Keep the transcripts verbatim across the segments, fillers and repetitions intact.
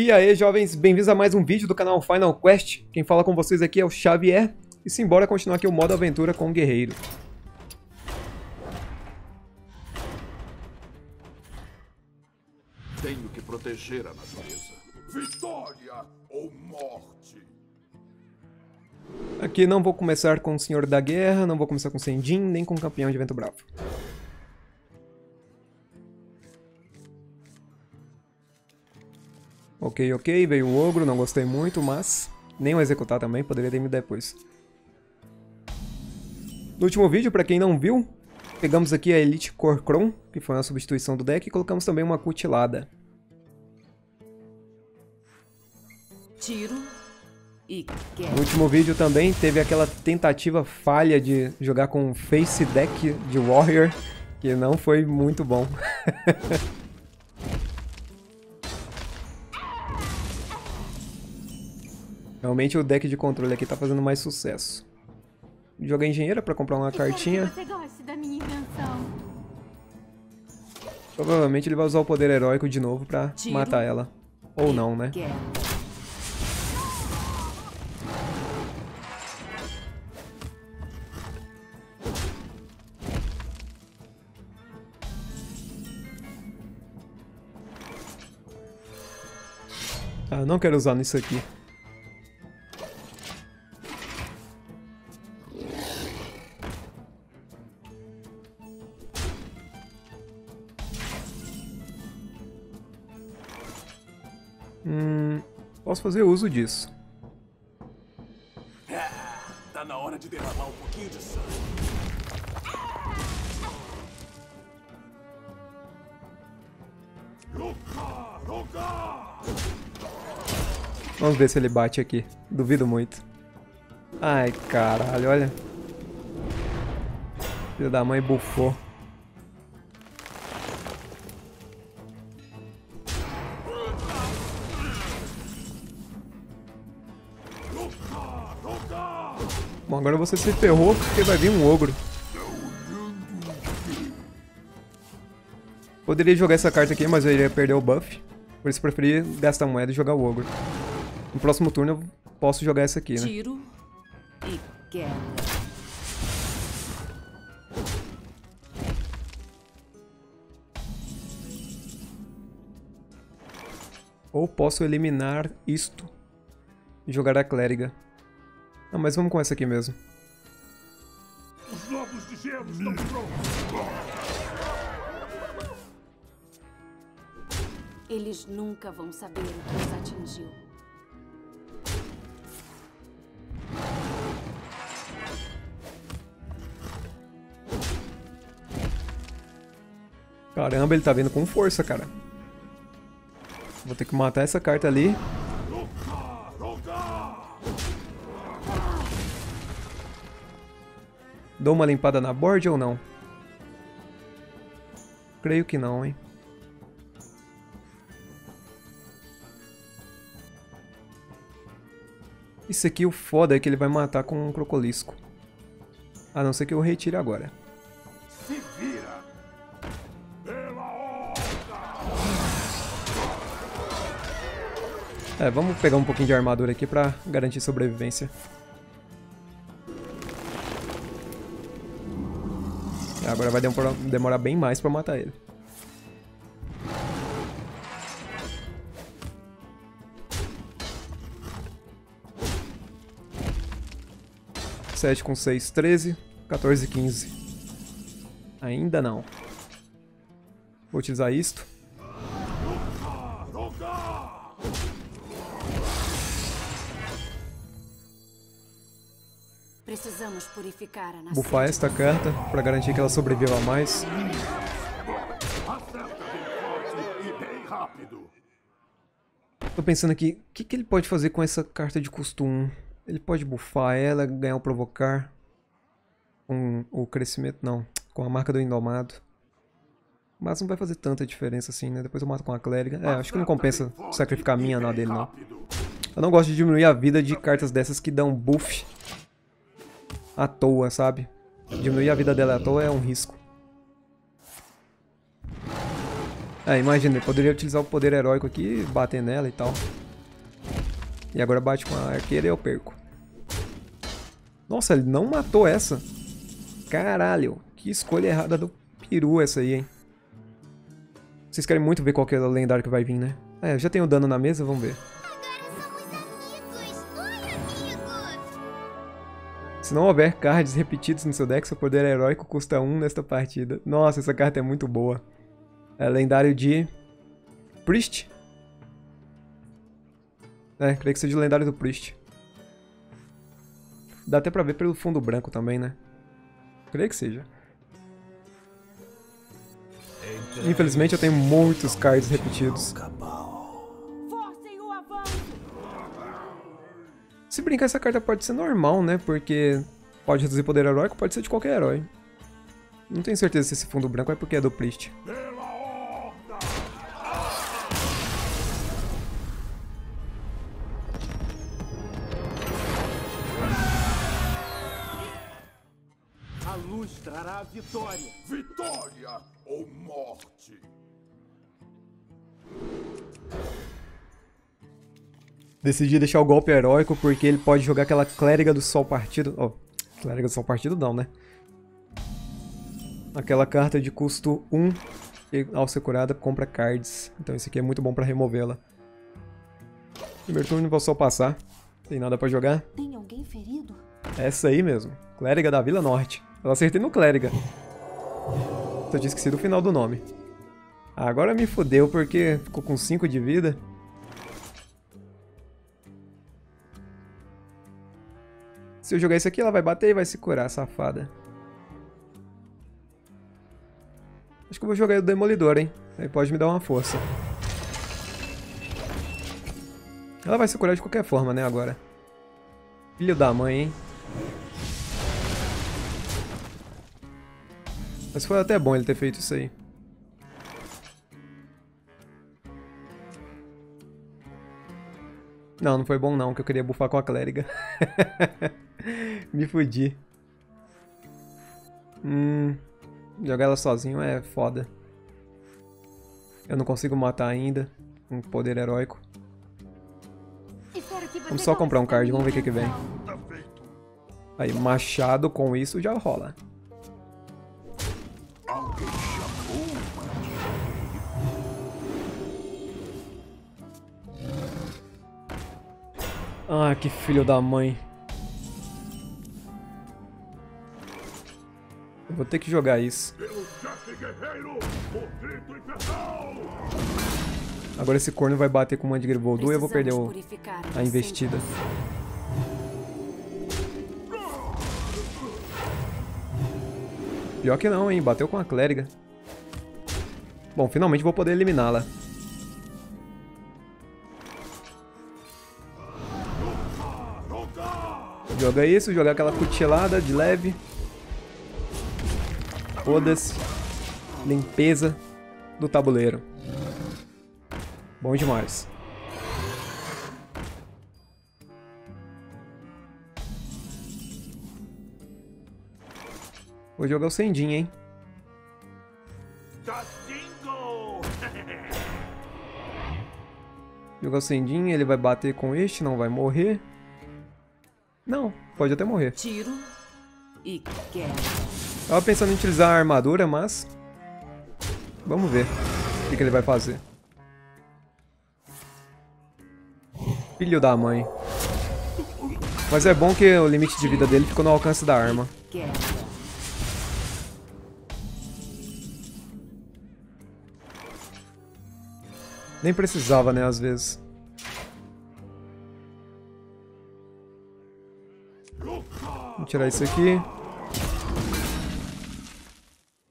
E aí, jovens, bem-vindos a mais um vídeo do canal Final Quest. Quem fala com vocês aqui é o Xavier. E simbora continuar aqui o modo aventura com o Guerreiro. Tenho que proteger a natureza. Vitória ou morte? Aqui não vou começar com o Senhor da Guerra, não vou começar com Sendim, nem com o Campeão de Vento Bravo. Ok, ok, veio o Ogro, não gostei muito, mas nem o executar também, poderia ter ido depois. No último vídeo, pra quem não viu, pegamos aqui a Elite Korkron, que foi uma substituição do deck, e colocamos também uma cutilada. Tiro e guerra. No último vídeo também teve aquela tentativa falha de jogar com Face Deck de Warrior, que não foi muito bom. Realmente o deck de controle aqui tá fazendo mais sucesso. Joga engenheira pra comprar uma cartinha. Provavelmente ele vai usar o poder heróico de novo pra matar ela. Ou não, né? Ah, não quero usar nisso aqui. Hum, posso fazer uso disso. Tá na hora de derramar um pouquinho de sangue. Vamos ver se ele bate aqui. Duvido muito. Ai, caralho, olha. Filho da mãe bufou. Bom, agora você se ferrou porque vai vir um ogro. Poderia jogar essa carta aqui, mas eu iria perder o buff. Por isso preferi gastar moeda e jogar o ogro. No próximo turno eu posso jogar essa aqui, né? Tiro e queda. Ou posso eliminar isto e jogar a clériga. Ah, mas vamos com essa aqui mesmo. Os lobos de gelo estão prontos. Eles nunca vão saber o que os atingiu. Caramba, ele tá vindo com força, cara. Vou ter que matar essa carta ali. Dou uma limpada na board ou não? Creio que não, hein? Isso aqui, o foda é que ele vai matar com um crocolisco. A não ser que eu retire agora. Se vira! Pela onda! É, vamos pegar um pouquinho de armadura aqui pra garantir sobrevivência. Agora vai demorar bem mais pra matar ele. sete com seis, treze, quatorze, quinze. Ainda não. Vou utilizar isto. Precisamos purificar a nação. Bufar esta carta para garantir que ela sobreviva a mais. Tô pensando aqui, o que, que ele pode fazer com essa carta de custo um? Ele pode bufar ela, ganhar o provocar. Com o crescimento, não. Com a marca do indomado. Mas não vai fazer tanta diferença assim, né? Depois eu mato com a clériga. É, acho que não compensa sacrificar a minha na dele, não. Eu não gosto de diminuir a vida de cartas dessas que dão buff à toa, sabe? Diminuir a vida dela à toa é um risco. É, imagina, ele poderia utilizar o poder heróico aqui, bater nela e tal. E agora bate com a arqueira e eu perco. Nossa, ele não matou essa. Caralho, que escolha errada do peru essa aí, hein. Vocês querem muito ver qual que é o lendário que vai vir, né? É, eu já tenho dano na mesa, vamos ver. Se não houver cards repetidos no seu deck, seu poder heróico custa um nesta partida. Nossa, essa carta é muito boa. É lendário de... Priest? É, creio que seja o lendário do Priest. Dá até pra ver pelo fundo branco também, né? Creio que seja. Infelizmente eu tenho muitos cards repetidos. Se brincar, essa carta pode ser normal, né? Porque pode reduzir poder heróico, pode ser de qualquer herói. Não tenho certeza se esse fundo branco é porque é do Priest. A luz trará a vitória. Vitória ou morte? Decidi deixar o golpe heróico porque ele pode jogar aquela Clériga do Sol Partido. Oh, Clériga do Sol Partido não, né? Aquela carta de custo um e ao ser curada compra cards. Então esse aqui é muito bom pra removê-la. Primeiro turno vou só passar. Tem nada pra jogar. Tem alguém ferido? Essa aí mesmo. Clérigo da Vila Norte. Eu acertei no Clérigo. Só tinha esquecido o final do nome. Agora me fodeu porque ficou com cinco de vida. Se eu jogar isso aqui, ela vai bater e vai se curar, safada. Acho que eu vou jogar o Demolidor, hein? Aí pode me dar uma força. Ela vai se curar de qualquer forma, né, agora. Filho da mãe, hein? Mas foi até bom ele ter feito isso aí. Não, não foi bom não, que eu queria bufar com a Clériga. Me fudi. Hum, jogar ela sozinho é foda. Eu não consigo matar ainda. Um poder heróico. Vamos só comprar um card, vamos ver o que que vem. Aí, machado com isso já rola. Ah, que filho da mãe. Eu vou ter que jogar isso. Agora esse corno vai bater com o Mandgri Voldu e eu vou perder o... a investida. Pior que não, hein? Bateu com a Clériga. Bom, finalmente vou poder eliminá-la. Joga isso, jogar aquela cutelada de leve. Foda-se. Limpeza do tabuleiro. Bom demais. Vou jogar o Sendim, hein? Jogar o Sendim, ele vai bater com este, não vai morrer. Não, pode até morrer. Tiro e queda. Tava pensando em utilizar a armadura, mas... vamos ver o que que ele vai fazer. Filho da mãe. Mas é bom que o limite de vida dele ficou no alcance da arma. Nem precisava, né, às vezes. Vou tirar isso aqui.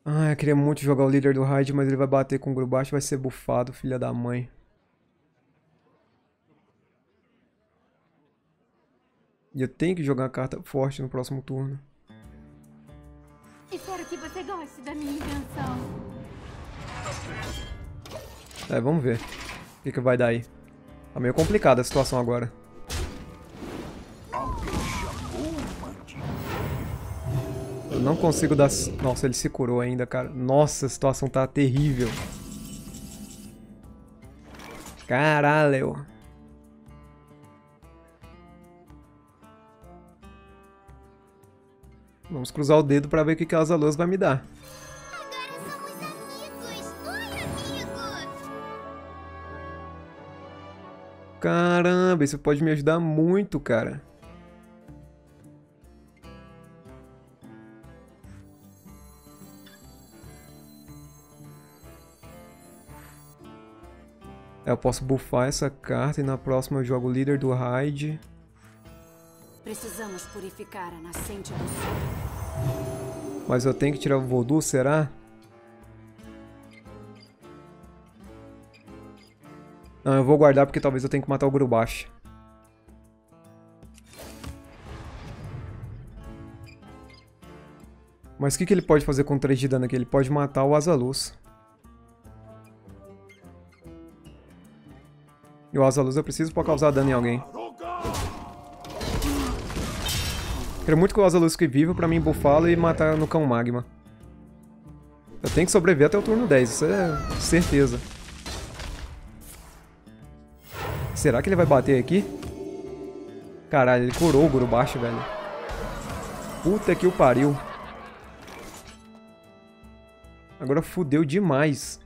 Ah, eu queria muito jogar o líder do Hyde, mas ele vai bater com o Gurubashi e vai ser bufado, filha da mãe. E eu tenho que jogar uma carta forte no próximo turno. Espero que você goste da minha invenção. É, vamos ver. O que que vai dar aí? Tá meio complicada a situação agora. Eu não consigo dar... Nossa, ele se curou ainda, cara. Nossa, a situação tá terrível. Caralho. Vamos cruzar o dedo pra ver o que a Azalus vai me dar. Caramba, isso pode me ajudar muito, cara. Eu posso buffar essa carta e na próxima eu jogo o Líder do Hyde. Precisamos purificar a nascente do sul. Mas eu tenho que tirar o Voldu, será? Não, eu vou guardar porque talvez eu tenha que matar o Gurubashi. Mas o que, que ele pode fazer com três de dano aqui? Ele pode matar o Azalus. E o Azalus eu preciso pra causar dano em alguém. Quero muito que o Azalus fique vivo pra mim buffá-lo e matar no Cão Magma. Eu tenho que sobreviver até o turno dez, isso é certeza. Será que ele vai bater aqui? Caralho, ele curou o Gurubashi, velho. Puta que o pariu. Agora fudeu demais.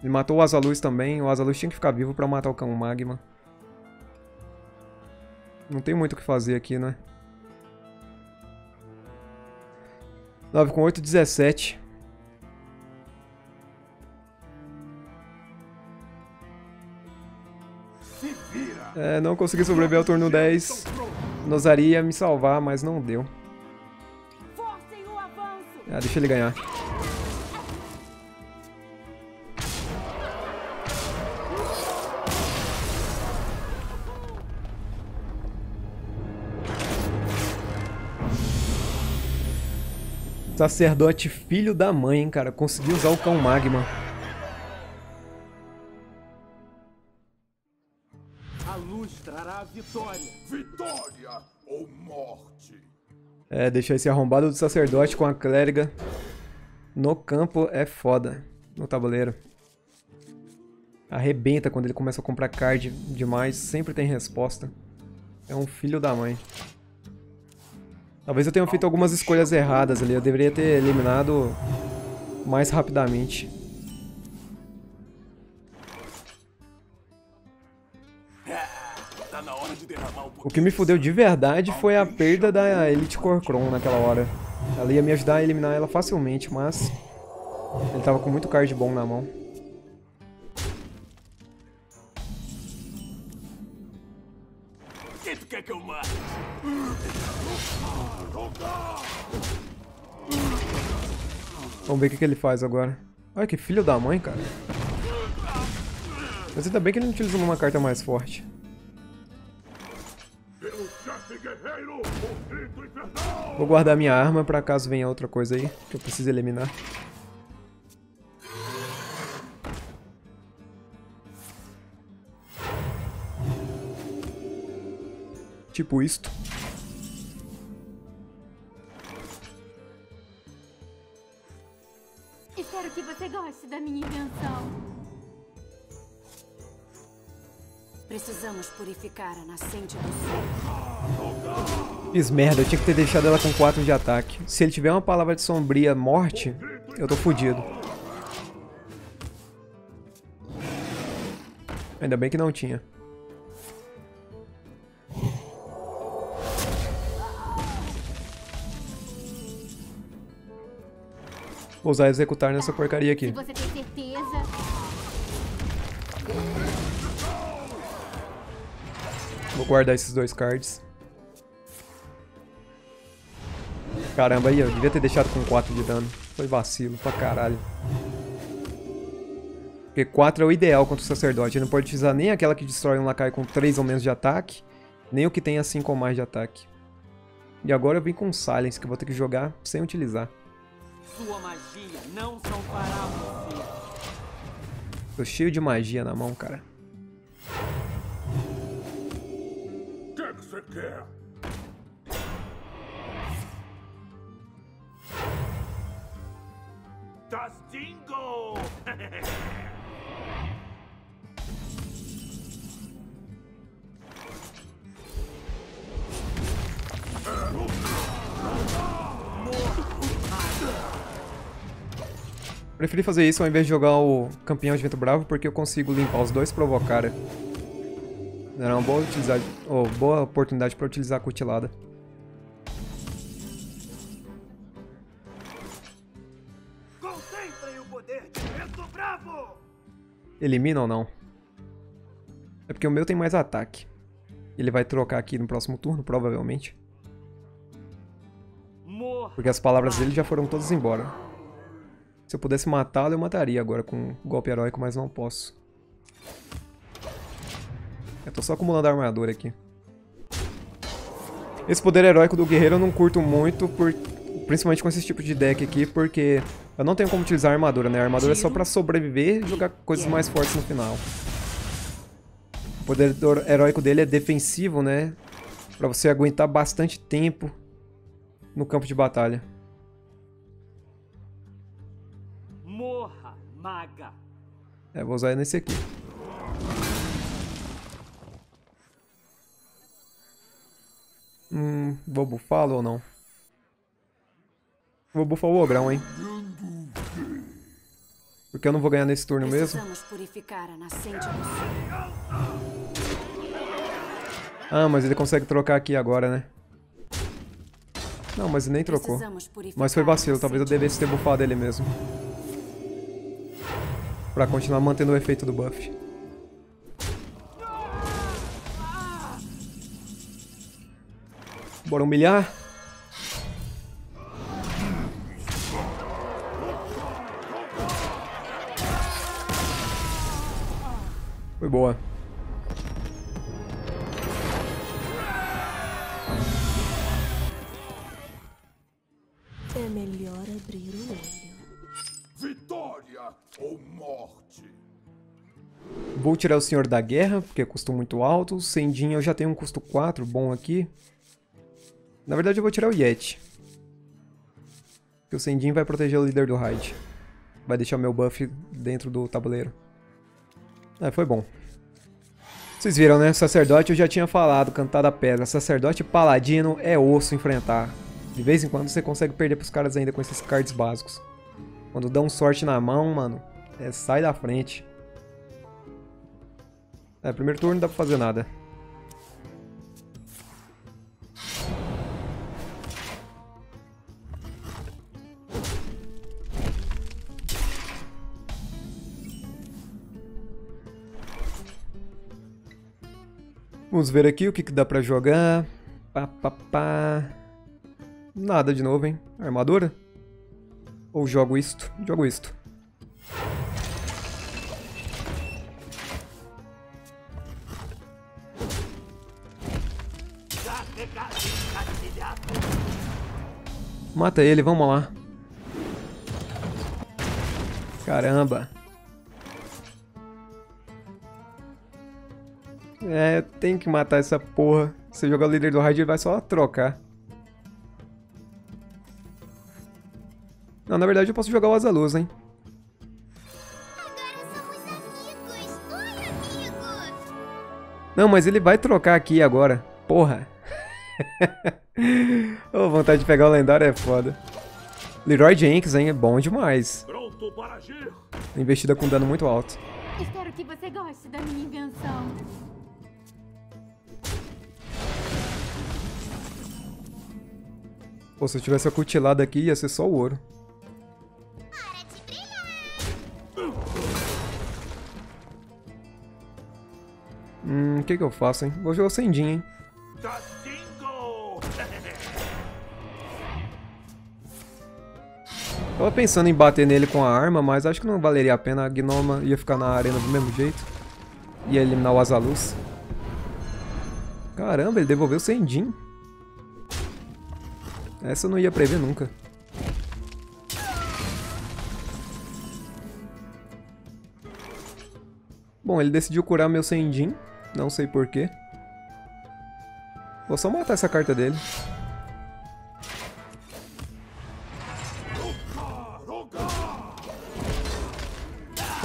Ele matou o Azalus também. O Azalus tinha que ficar vivo pra matar o Cão Magma. Não tem muito o que fazer aqui, né? nove com oito, dezessete. É, não consegui sobreviver ao turno dez. Nosaria me salvar, mas não deu. Ah, deixa ele ganhar. Sacerdote filho da mãe, hein, cara. Consegui usar o Cão Magma. Vitória. Vitória ou morte. É, deixar esse arrombado do sacerdote com a clériga no campo é foda. No tabuleiro. Arrebenta quando ele começa a comprar card demais. Sempre tem resposta. É um filho da mãe. Talvez eu tenha feito algumas escolhas erradas ali. Eu deveria ter eliminado mais rapidamente. O que me fudeu de verdade foi a perda da Elite Korkron naquela hora. Ela ia me ajudar a eliminar ela facilmente, mas... ele tava com muito card bom na mão. Vamos ver o que ele faz agora. Olha que filho da mãe, cara. Mas ainda bem que ele não utilizou uma carta mais forte. Vou guardar minha arma pra caso venha outra coisa aí que eu preciso eliminar. Tipo isto. Espero que você goste da minha invenção. Precisamos purificar a nascente do sol. Fiz merda, eu tinha que ter deixado ela com quatro de ataque. Se ele tiver uma palavra de sombria morte, eu tô fudido. Ainda bem que não tinha. Vou usar executar nessa porcaria aqui. Se você tem certeza... Vou guardar esses dois cards. Caramba, aí eu devia ter deixado com quatro de dano. Foi vacilo pra caralho. Porque quatro é o ideal contra o sacerdote. Ele não pode utilizar nem aquela que destrói um lacaio com três ou menos de ataque, nem o que tenha cinco ou mais de ataque. E agora eu vim com Silence, que eu vou ter que jogar sem utilizar. Sua magia não são para você. Tô cheio de magia na mão, cara. Dingo! Preferi fazer isso ao invés de jogar o Campeão de Vento Bravo, porque eu consigo limpar os dois e provocar. Era uma boa, utilizar, oh, boa oportunidade para utilizar a cutilada. Concentrem o poder de Vento Bravo! Elimina ou não? É porque o meu tem mais ataque. Ele vai trocar aqui no próximo turno, provavelmente. Porque as palavras dele já foram todas embora. Se eu pudesse matá-lo, eu mataria agora com um golpe heróico, mas não posso. Eu tô só acumulando a armadura aqui. Esse poder heróico do guerreiro eu não curto muito, por... principalmente com esse tipo de deck aqui, porque eu não tenho como utilizar a armadura, né? A armadura é só pra sobreviver e jogar coisas mais fortes no final. O poder heróico dele é defensivo, né? Pra você aguentar bastante tempo no campo de batalha. Maga. É, vou usar nesse aqui. Hum, vou bufá-lo ou não? Vou bufar o Ogrão, hein? Porque eu não vou ganhar nesse turno mesmo. Ah, mas ele consegue trocar aqui agora, né? Não, mas ele nem trocou. Mas foi vacilo, talvez eu devesse ter bufado ele mesmo. Pra continuar mantendo o efeito do buff. Bora humilhar. Foi boa. É melhor abrir o olho. Vitória ou morte? Vou tirar o Senhor da Guerra, porque é custo muito alto. O Sendim eu já tenho um custo quatro bom aqui. Na verdade eu vou tirar o Yeti, porque o Sendim vai proteger o Líder do Hyde. Vai deixar meu buff dentro do tabuleiro. É, foi bom. Vocês viram, né? Sacerdote eu já tinha falado, cantado a pedra. Sacerdote e Paladino é osso enfrentar. De vez em quando você consegue perder pros caras ainda com esses cards básicos. Quando dão sorte na mão, mano, é, sai da frente. É, primeiro turno não dá pra fazer nada. Vamos ver aqui o que, que dá pra jogar. Pá, pá, pá. Nada de novo, hein? Armadura? Ou jogo isto? Jogo isto. Mata ele, vamos lá. Caramba. É, tem que matar essa porra. Se jogar o Líder do Hyde, ele vai só trocar. Não, na verdade eu posso jogar o Azalus, hein? Agora somos amigos. Oi, amigos. Não, mas ele vai trocar aqui agora. Porra. Oh, vontade de pegar o lendário é foda. Leeroy Jenkins, hein? É bom demais. Pronto para agir. Investida com dano muito alto. Espero que você goste da minha invenção. Pô, se eu tivesse a cutilada aqui ia ser só o ouro. Hum, o que que eu faço, hein? Vou jogar o Sendim, hein? Tava pensando em bater nele com a arma, mas acho que não valeria a pena. A Gnoma ia ficar na arena do mesmo jeito. Ia eliminar o Azalus. Caramba, ele devolveu o Sendim. Essa eu não ia prever nunca. Bom, ele decidiu curar meu Sendim. Não sei porquê. Vou só matar essa carta dele.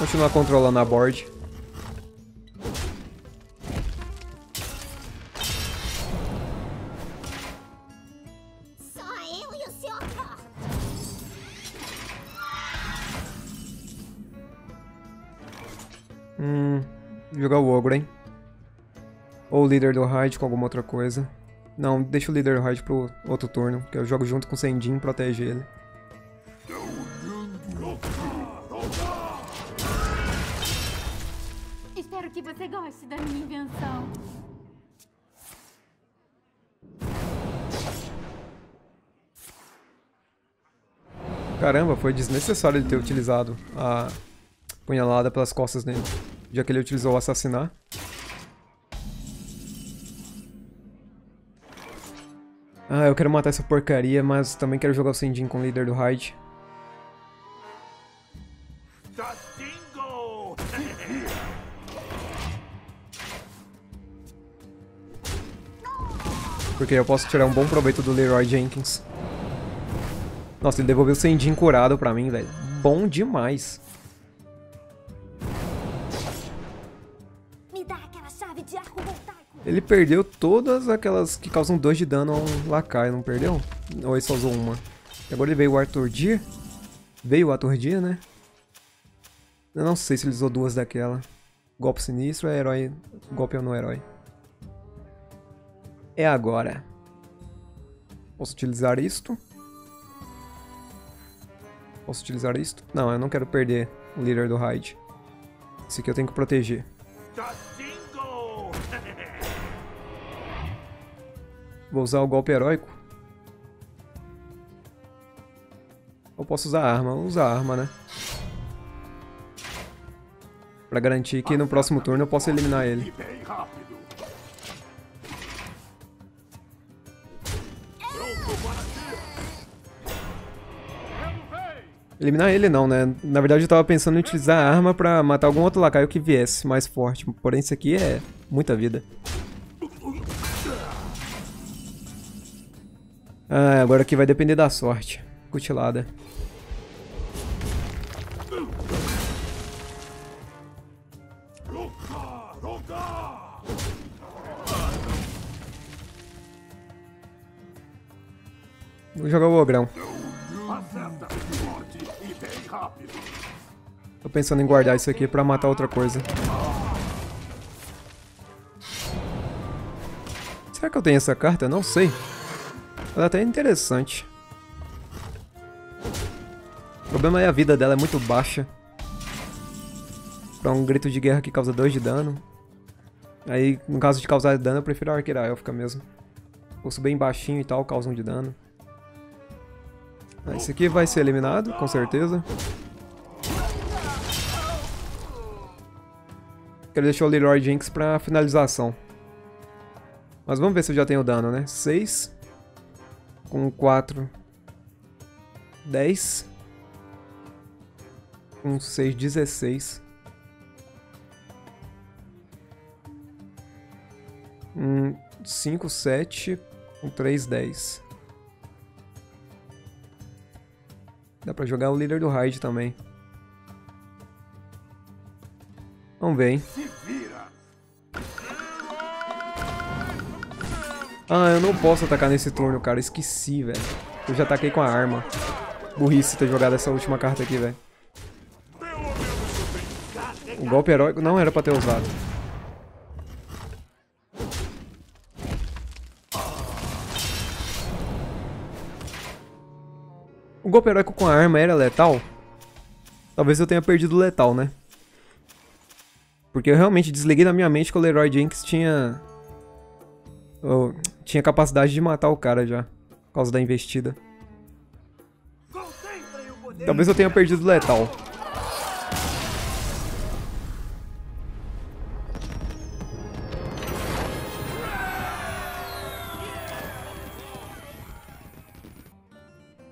Continuar controlando a board. Só eu e o senhor. Hum, jogar o ogro, hein? Ou o líder do Hyde com alguma outra coisa. Não, deixa o líder do Hyde pro outro turno, que eu jogo junto com o Sendim e proteger ele. Espero que você goste da minha invenção. Caramba, foi desnecessário ele ter utilizado a punhalada pelas costas dele, já que ele utilizou o assassinar. Ah, eu quero matar essa porcaria, mas também quero jogar o Sendim com o líder do Hyde. Porque eu posso tirar um bom proveito do Leeroy Jenkins. Nossa, ele devolveu o Sendim curado pra mim, velho. Bom demais. Ele perdeu todas aquelas que causam dois de dano a um lacaio, não perdeu? Ou ele só usou uma? Agora ele veio o Aturdi. Veio o Aturdi, né? Eu não sei se ele usou duas daquela. Golpe sinistro é herói. Golpe ou não herói. É agora. Posso utilizar isto? Posso utilizar isto? Não, eu não quero perder o líder do Hyde. Esse aqui eu tenho que proteger. Vou usar o golpe heróico. Ou posso usar a arma? Vou usar a arma, né? Pra garantir que no próximo turno eu possa eliminar ele. Eliminar ele não, né? Na verdade eu tava pensando em utilizar a arma pra matar algum outro lacaio que viesse mais forte. Porém isso aqui é muita vida. Ah, agora aqui vai depender da sorte. Cutilada. Vou jogar o ogrão. Tô pensando em guardar isso aqui pra matar outra coisa. Será que eu tenho essa carta? Não sei. Ela é até interessante. O problema é a vida dela é muito baixa. Pra um grito de guerra que causa dois de dano. Aí, no caso de causar dano, eu prefiro a arqueira élfica mesmo. Pulso bem baixinho e tal, causa um de dano. Ah, esse aqui vai ser eliminado, com certeza. Quero deixar o Leeroy Jenkins pra finalização. Mas vamos ver se eu já tenho dano, né? seis... Com quatro, dez. Com seis, dezesseis. Um, cinco, sete. Com três, dez. Dá pra jogar o líder do Hyde também. Vamos ver, hein? Ah, eu não posso atacar nesse turno, cara. Esqueci, velho. Eu já ataquei com a arma. Burrice ter jogado essa última carta aqui, velho. O golpe heróico não era pra ter usado. O golpe heróico com a arma era letal? Talvez eu tenha perdido o letal, né? Porque eu realmente desliguei na minha mente que o Leeroy Jenkins tinha... Oh, tinha capacidade de matar o cara já, por causa da investida. Talvez eu tenha perdido o letal.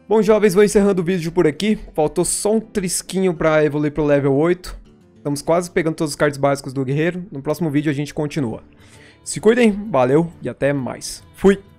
Bom, jovens, vou encerrando o vídeo por aqui. Faltou só um trisquinho pra evoluir pro level oito. Estamos quase pegando todos os cards básicos do guerreiro. No próximo vídeo a gente continua. Se cuidem, valeu e até mais. Fui!